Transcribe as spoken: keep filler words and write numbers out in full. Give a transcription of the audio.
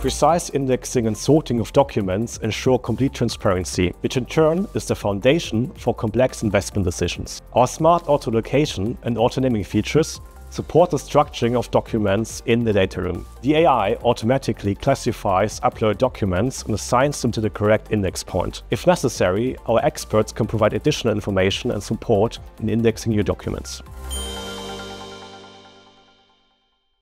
Precise indexing and sorting of documents ensure complete transparency, which in turn is the foundation for complex investment decisions. Our smart auto-location and auto-naming features support the structuring of documents in the data room. The A I automatically classifies uploaded documents and assigns them to the correct index point. If necessary, our experts can provide additional information and support in indexing your documents.